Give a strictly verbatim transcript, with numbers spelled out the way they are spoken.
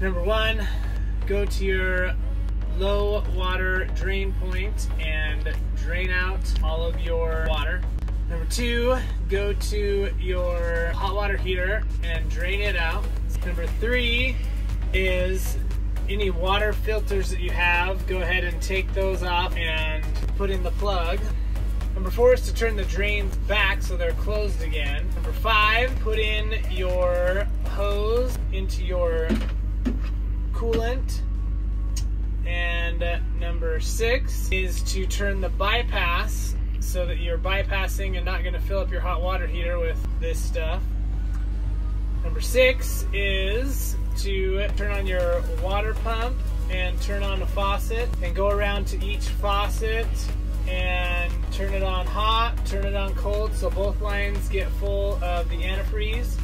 Number one, go to your low water drain point and drain out all of your water. Number two, go to your hot water heater and drain it out. Number three is any water filters that you have, go ahead and take those off and put in the plug. Number four is to turn the drains back so they're closed again. Number five, put in your hose into your coolant. And number six is to turn the bypass so that you're bypassing and not going to fill up your hot water heater with this stuff. Number six is to turn on your water pump and turn on the faucet and go around to each faucet and turn it on hot, turn it on cold so both lines get full of the antifreeze.